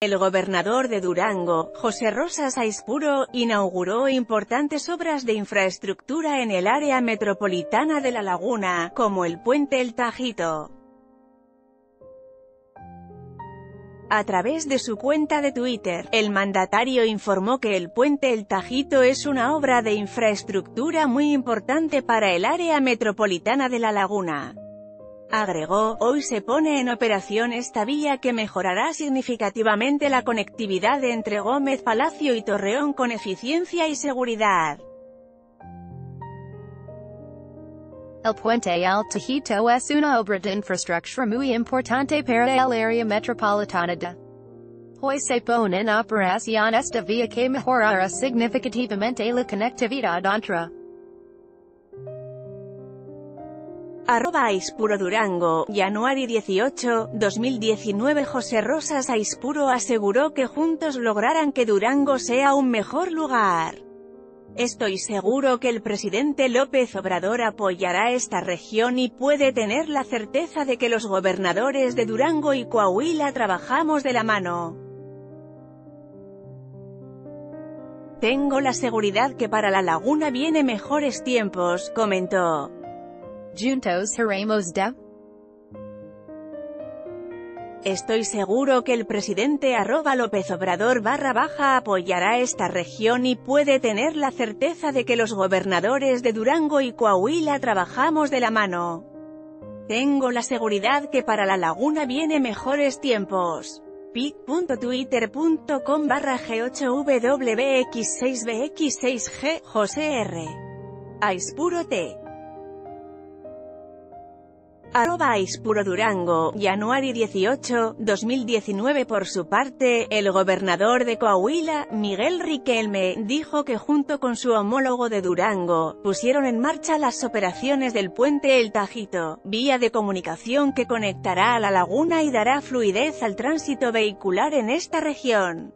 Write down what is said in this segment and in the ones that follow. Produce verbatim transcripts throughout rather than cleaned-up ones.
El gobernador de Durango, José Rosas Aispuro, inauguró importantes obras de infraestructura en el área metropolitana de La Laguna, como el puente El Tajito. A través de su cuenta de Twitter, el mandatario informó que el puente El Tajito es una obra de infraestructura muy importante para el área metropolitana de La Laguna. Agregó, hoy se pone en operación esta vía que mejorará significativamente la conectividad entre Gómez Palacio y Torreón con eficiencia y seguridad. El puente El Tajito es una obra de infraestructura muy importante para el área metropolitana de. Hoy se pone en operación esta vía que mejorará significativamente la conectividad entre. Arroba Aispuro Durango, Januario dieciocho, dos mil diecinueve. José Rosas Aispuro aseguró que juntos lograrán que Durango sea un mejor lugar. Estoy seguro que el presidente López Obrador apoyará esta región y puede tener la certeza de que los gobernadores de Durango y Coahuila trabajamos de la mano. Tengo la seguridad que para La Laguna vienen mejores tiempos, comentó. Juntos haremos de. Estoy seguro que el presidente arroba López Obrador barra baja apoyará esta región y puede tener la certeza de que los gobernadores de Durango y Coahuila trabajamos de la mano. Tengo la seguridad que para La Laguna vienen mejores tiempos. pic.twitter.com barra G ocho W X seis B X seis G, José R. Aispuro T. Arroba Aispuro Durango, Januario dieciocho, dos mil diecinueve. Por su parte, el gobernador de Coahuila, Miguel Riquelme, dijo que junto con su homólogo de Durango, pusieron en marcha las operaciones del puente El Tajito, vía de comunicación que conectará a La Laguna y dará fluidez al tránsito vehicular en esta región.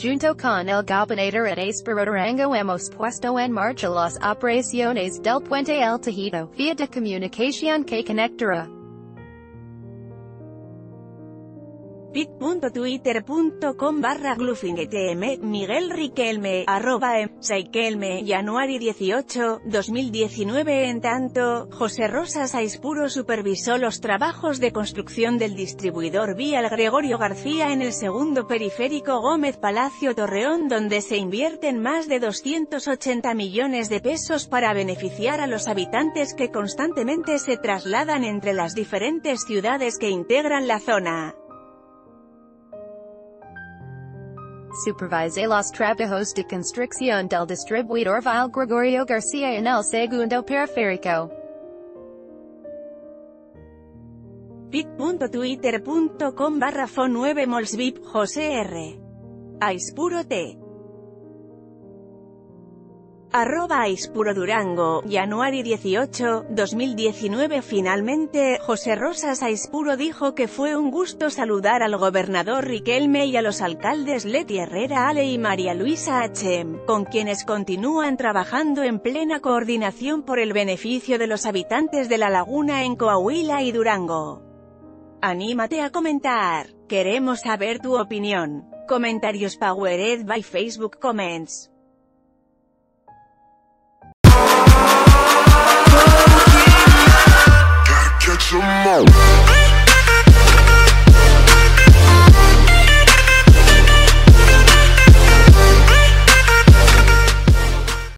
Junto con el gobernador de Aispuro Durango hemos puesto en marcha las operaciones del puente El Tajito, vía de comunicación que conectará. pic.twitter.com barra glufinetm, Miguel Riquelme, arroba em, Saiquelme, Januario dieciocho, dos mil diecinueve. En tanto, José Rosas Aispuro supervisó los trabajos de construcción del distribuidor vial Gregorio García en el segundo periférico Gómez Palacio Torreón, donde se invierten más de doscientos ochenta millones de pesos para beneficiar a los habitantes que constantemente se trasladan entre las diferentes ciudades que integran la zona. Supervise los trabajos de construcción del distribuidor vial Gregorio García en el segundo periférico. pic.twitter.com barra fo nueve molsvip, José R. Aispuro T. Arroba Aispuro Durango, Januario dieciocho, dos mil diecinueve. Finalmente, José Rosas Aispuro dijo que fue un gusto saludar al gobernador Riquelme y a los alcaldes Leti Herrera Ale y María Luisa H M, con quienes continúan trabajando en plena coordinación por el beneficio de los habitantes de La Laguna en Coahuila y Durango. Anímate a comentar, queremos saber tu opinión. Comentarios powered by Facebook Comments.